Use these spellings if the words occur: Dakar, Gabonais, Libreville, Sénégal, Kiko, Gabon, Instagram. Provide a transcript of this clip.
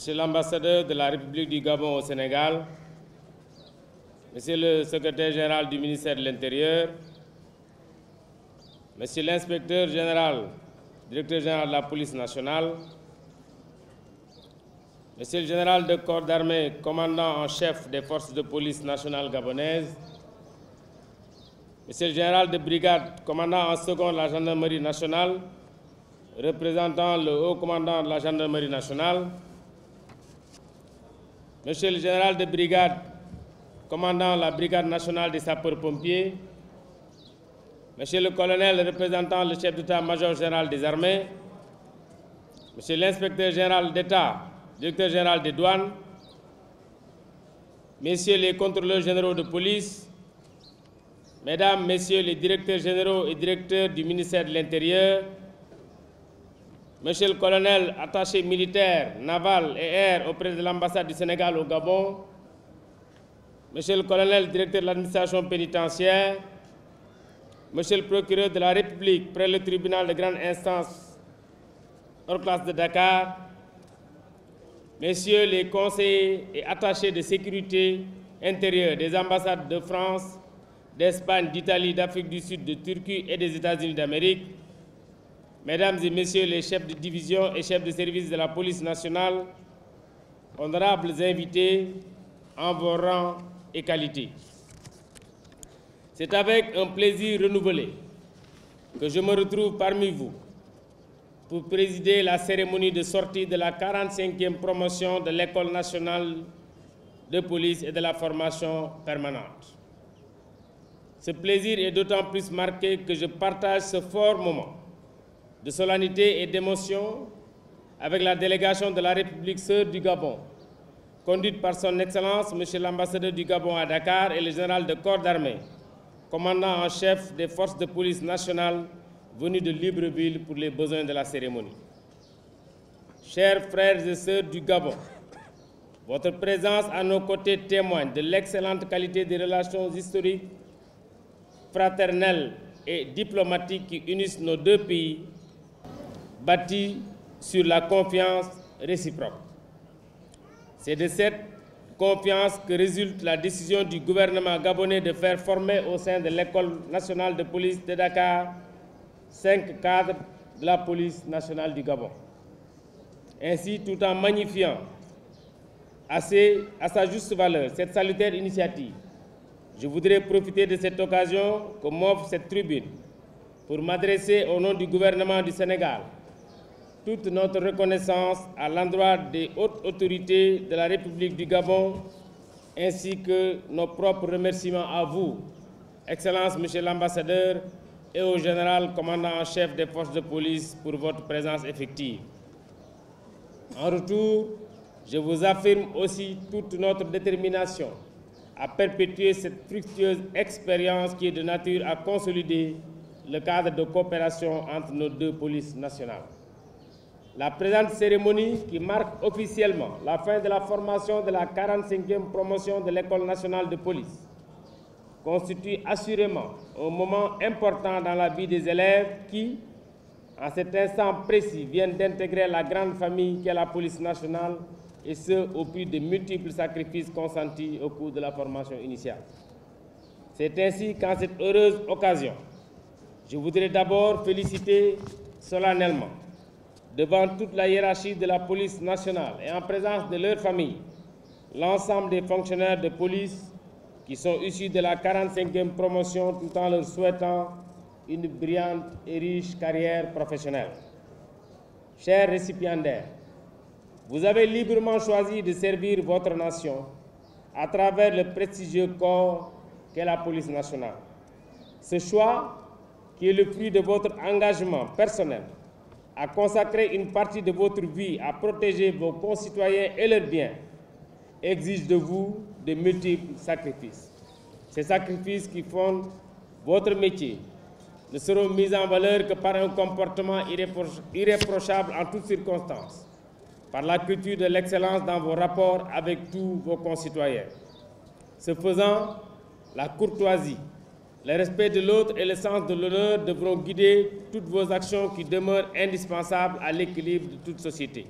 Monsieur l'ambassadeur de la République du Gabon au Sénégal, Monsieur le secrétaire général du ministère de l'Intérieur, Monsieur l'inspecteur général, directeur général de la police nationale, Monsieur le général de corps d'armée, commandant en chef des forces de police nationale gabonaises, Monsieur le général de brigade, commandant en second de la gendarmerie nationale, représentant le haut commandant de la gendarmerie nationale, Monsieur le général de brigade, commandant la brigade nationale des sapeurs-pompiers, Monsieur le colonel représentant le chef d'état-major général des armées, Monsieur l'inspecteur général d'État, directeur général des douanes, Messieurs les contrôleurs généraux de police, Mesdames, Messieurs les directeurs généraux et directeurs du ministère de l'Intérieur, Monsieur le colonel attaché militaire, naval et air auprès de l'ambassade du Sénégal au Gabon, Monsieur le colonel directeur de l'administration pénitentiaire, Monsieur le procureur de la République près le tribunal de grande instance hors classe de Dakar, Messieurs les conseillers et attachés de sécurité intérieure des ambassades de France, d'Espagne, d'Italie, d'Afrique du Sud, de Turquie et des États-Unis d'Amérique, Mesdames et Messieurs les chefs de division et chefs de service de la police nationale, honorables invités en vos rangs et qualités. C'est avec un plaisir renouvelé que je me retrouve parmi vous pour présider la cérémonie de sortie de la 45e promotion de l'École nationale de police et de la formation permanente. Ce plaisir est d'autant plus marqué que je partage ce fort moment de solennité et d'émotion avec la délégation de la République sœur du Gabon, conduite par son Excellence, Monsieur l'ambassadeur du Gabon à Dakar et le général de corps d'armée, commandant en chef des forces de police nationales venues de Libreville pour les besoins de la cérémonie. Chers frères et sœurs du Gabon, votre présence à nos côtés témoigne de l'excellente qualité des relations historiques, fraternelles et diplomatiques qui unissent nos deux pays, bâtis sur la confiance réciproque. C'est de cette confiance que résulte la décision du gouvernement gabonais de faire former au sein de l'École nationale de police de Dakar 5 cadres de la police nationale du Gabon. Ainsi, tout en magnifiant à sa juste valeur cette salutaire initiative, je voudrais profiter de cette occasion que m'offre cette tribune pour m'adresser au nom du gouvernement du Sénégal toute notre reconnaissance à l'endroit des hautes autorités de la République du Gabon ainsi que nos propres remerciements à vous, Excellence, Monsieur l'ambassadeur, et au général commandant en chef des forces de police pour votre présence effective. En retour, je vous affirme aussi toute notre détermination à perpétuer cette fructueuse expérience qui est de nature à consolider le cadre de coopération entre nos deux polices nationales. La présente cérémonie, qui marque officiellement la fin de la formation de la 45e promotion de l'École nationale de police, constitue assurément un moment important dans la vie des élèves qui, en cet instant précis, viennent d'intégrer la grande famille qu'est la police nationale, et ce, au prix de multiples sacrifices consentis au cours de la formation initiale. C'est ainsi qu'en cette heureuse occasion, je voudrais d'abord féliciter solennellement, devant toute la hiérarchie de la police nationale et en présence de leurs familles, l'ensemble des fonctionnaires de police qui sont issus de la 45e promotion, tout en leur souhaitant une brillante et riche carrière professionnelle. Chers récipiendaires, vous avez librement choisi de servir votre nation à travers le prestigieux corps qu'est la police nationale. Ce choix, qui est le fruit de votre engagement personnel, a consacré une partie de votre vie à protéger vos concitoyens et leurs biens, exige de vous de multiples sacrifices. Ces sacrifices qui fondent votre métier ne seront mis en valeur que par un comportement irréprochable en toutes circonstances, par la culture de l'excellence dans vos rapports avec tous vos concitoyens. Ce faisant, la courtoisie, le respect de l'autre et le sens de l'honneur devront guider toutes vos actions qui demeurent indispensables à l'équilibre de toute société.